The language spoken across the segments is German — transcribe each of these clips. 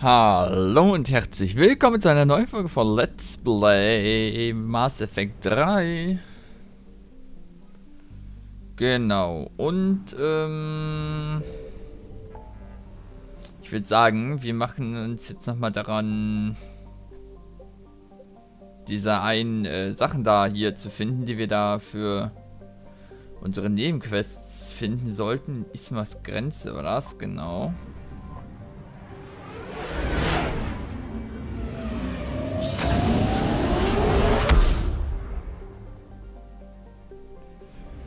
Hallo und herzlich willkommen zu einer neuen Folge von Let's Play Mass Effect 3. Genau, und ich würde sagen, wir machen uns jetzt nochmal daran, diese einen Sachen da hier zu finden, die wir da für unsere Nebenquests finden sollten. Ismar-Grenze war das, genau.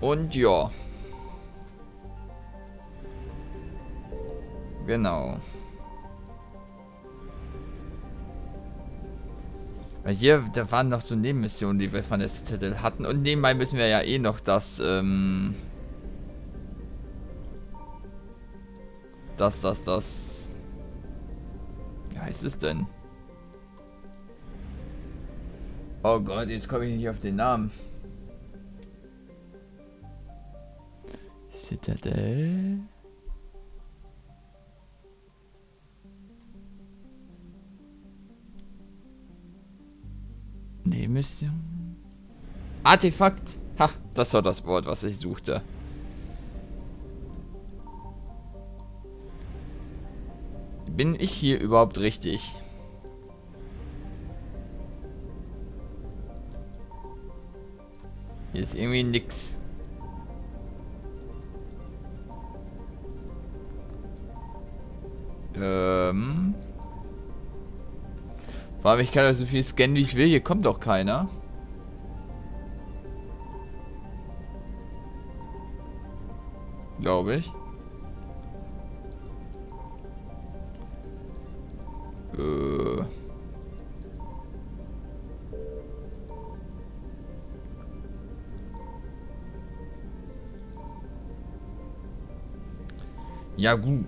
Und ja. Genau. Weil hier, da waren noch so Nebenmissionen, die wir von der Citadel hatten. Und nebenbei müssen wir ja eh noch das. Wie heißt es denn? Oh Gott, jetzt komme ich nicht auf den Namen. Citadel. Nee, Mission. Artefakt! Ha, das war das Wort, was ich suchte. Bin ich hier überhaupt richtig? Hier ist irgendwie nix. Vor allem, ich kann doch so viel scannen, wie ich will. Hier kommt doch keiner. Glaube ich. Ja gut.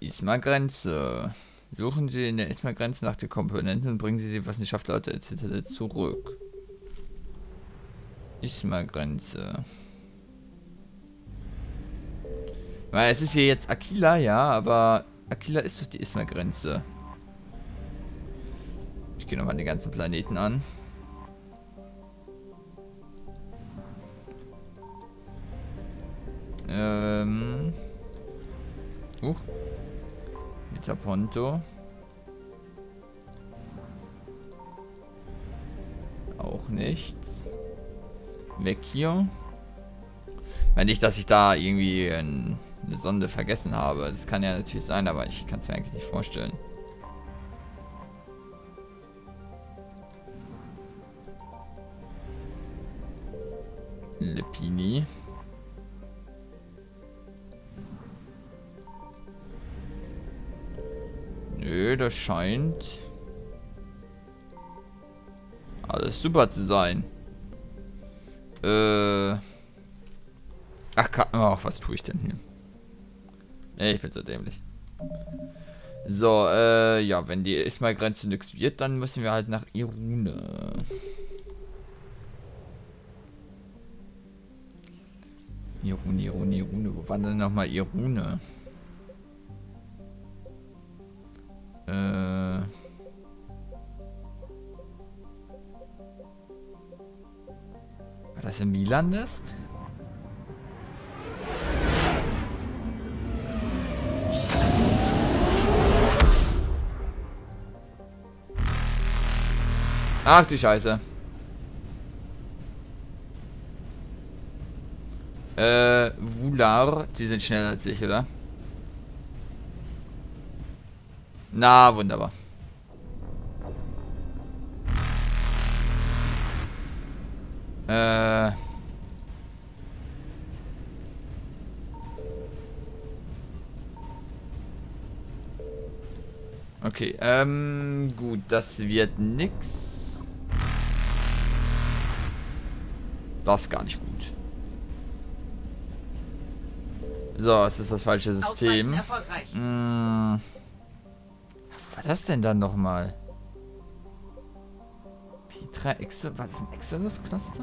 Ismar-Grenze. Suchen Sie in der Ismar-Grenze nach den Komponenten und bringen Sie die Wissenschaftler der Zitadelle zurück. Ismar-Grenze. Weil es ist hier jetzt Aquila, ja, aber Aquila ist doch die Ismar-Grenze. Ich gehe nochmal den ganzen Planeten an. Mit der Ponto. Auch nichts. Weg hier. Weil nicht, dass ich da irgendwie eine Sonde vergessen habe. Das kann ja natürlich sein, aber ich kann es mir eigentlich nicht vorstellen. Lepini. Nö, das scheint alles super zu sein. Ach, was tue ich denn hier? Ich bin so dämlich. So, ja, wenn die Ismar-Grenze nix wird, dann müssen wir halt nach Irune. Irune. Wo war denn nochmal Irune? War das in Milan ist? Ach die Scheiße. Wular, die sind schneller als ich, oder? Na, wunderbar. Okay, gut, das wird nix. Das ist gar nicht gut. So, es ist das falsche System. Was war das denn dann nochmal? Petra Exo. War das ein Exodus-Cluster?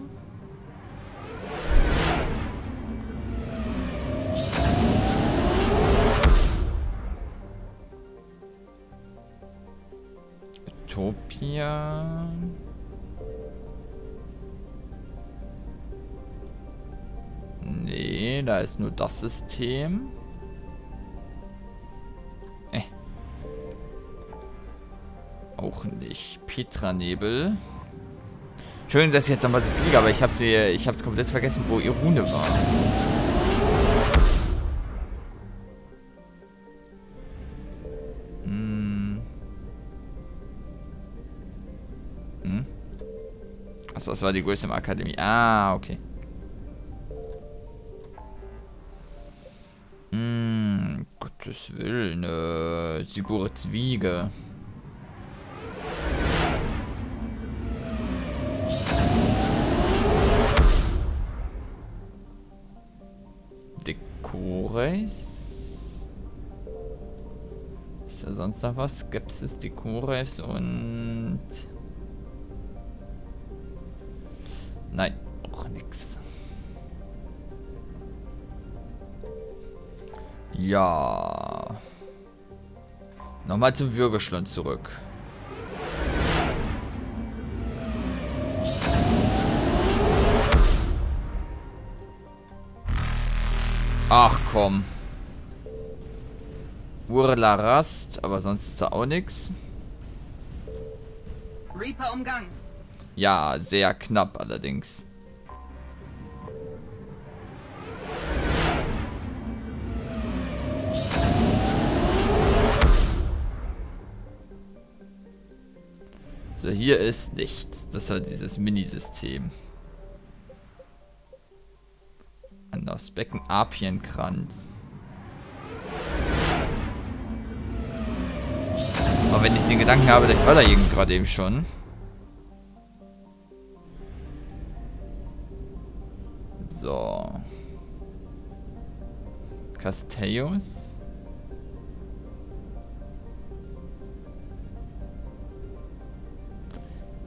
ja... Nee, da ist nur das System. Auch nicht. Petra Nebel. Schön, dass ich jetzt nochmal so fliege, aber ich hab's komplett vergessen, wo Irune war. Achso, das war die größte Akademie. Ah, okay. Gottes Willen, Sigurds Wiege. Kures. Ist da sonst noch was? Skepsis, die Kures und... Nein, auch nix. Ja. Nochmal zum Würgeschlund zurück. Ach komm. Urla Rast, aber sonst ist da auch nichts. Reaper Umgang. Ja, sehr knapp allerdings. So, hier ist nichts. Das war dieses Minisystem. Anders Becken, Arpienkranz. Aber wenn ich den Gedanken habe, ich war da irgend gerade eben schon. So. Kastellus.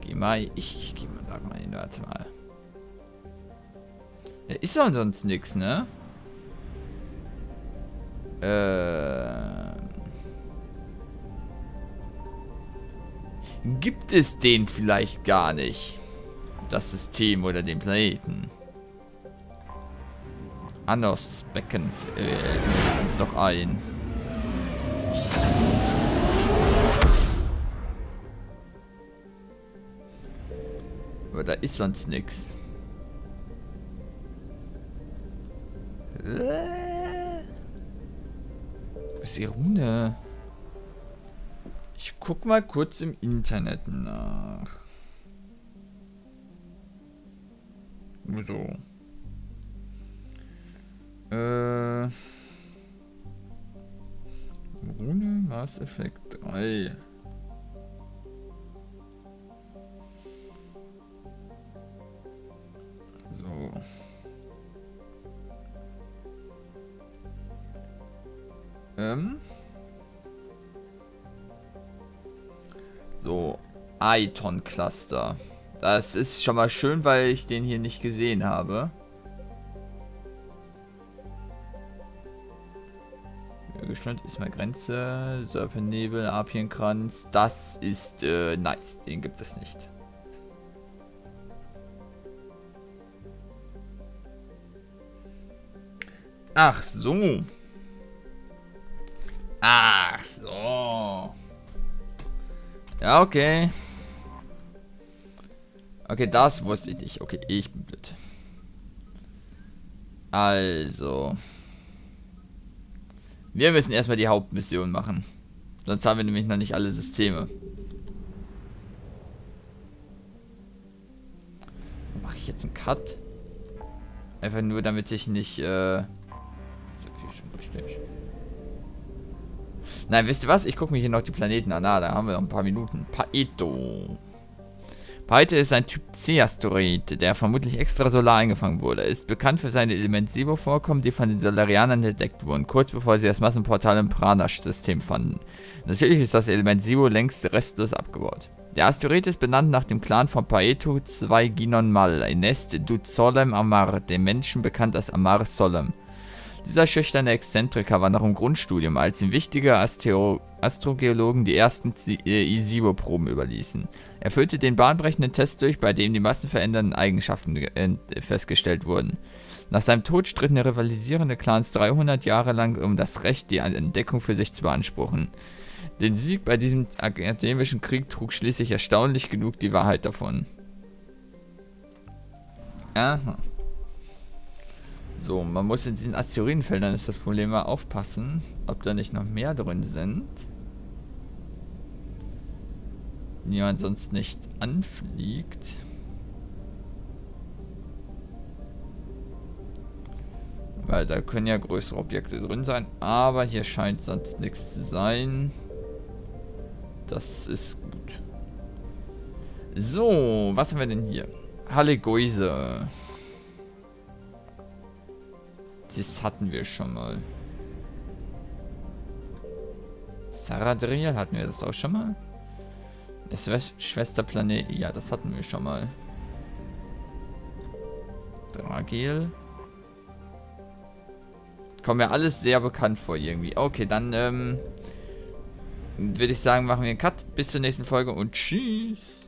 Geh mal, ich geh mal da mal hin, warte mal. Da ist ja sonst nichts, ne? Gibt es den vielleicht gar nicht? Das System oder den Planeten? Anders Becken mindestens doch ein. Aber da ist sonst nichts. Wo ist Irune? Ich guck mal kurz im Internet nach. So. Irune, Mass Effect 3. So. So, Aethon-Cluster. Das ist schon mal schön, weil ich den hier nicht gesehen habe. Würgeschlund, Ismar-Grenze, Serpennebel, Arpienkranz. Das ist nice, den gibt es nicht. Ach so. Ach so. Ja, okay. Okay, das wusste ich nicht. Okay, ich bin blöd. Also. Wir müssen erstmal die Hauptmission machen. Sonst haben wir nämlich noch nicht alle Systeme. Mache ich jetzt einen Cut? Einfach nur, damit ich nicht... Ist ja schon richtig. Nein, wisst ihr was? Ich gucke mir hier noch die Planeten an. Ah, da haben wir noch ein paar Minuten. Pito. Pito ist ein Typ C-Asteroid, der vermutlich extrasolar eingefangen wurde. Er ist bekannt für seine Element-Sivo-Vorkommen, die von den Salarianern entdeckt wurden, kurz bevor sie das Massenportal im Pranasch-System fanden. Natürlich ist das Element-Sivo längst restlos abgebaut. Der Asteroid ist benannt nach dem Clan von Pito 2 Ginon Mal, ein Nest du Zolem Amar, dem Menschen bekannt als Amar Zolem. Dieser schüchterne Exzentriker war noch im Grundstudium, als ihm wichtige Astrogeologen die ersten Isivo-Proben überließen. Er führte den bahnbrechenden Test durch, bei dem die massenverändernden Eigenschaften festgestellt wurden. Nach seinem Tod stritten rivalisierende Clans 300 Jahre lang um das Recht, die Entdeckung für sich zu beanspruchen. Den Sieg bei diesem akademischen Krieg trug schließlich erstaunlich genug die Wahrheit davon. Aha. So, man muss in diesen Asteroidenfeldern, ist das Problem, mal aufpassen, ob da nicht noch mehr drin sind. Niemand sonst nicht anfliegt. Weil da können ja größere Objekte drin sein, aber hier scheint sonst nichts zu sein. Das ist gut. So, was haben wir denn hier? Halle-Güse. Das hatten wir schon mal. Sarah Dreher, hatten wir das auch schon mal? Das Schwesterplanet, ja, das hatten wir schon mal. Dragil. Kommt mir alles sehr bekannt vor irgendwie. Okay, dann würde ich sagen, machen wir einen Cut. Bis zur nächsten Folge und tschüss.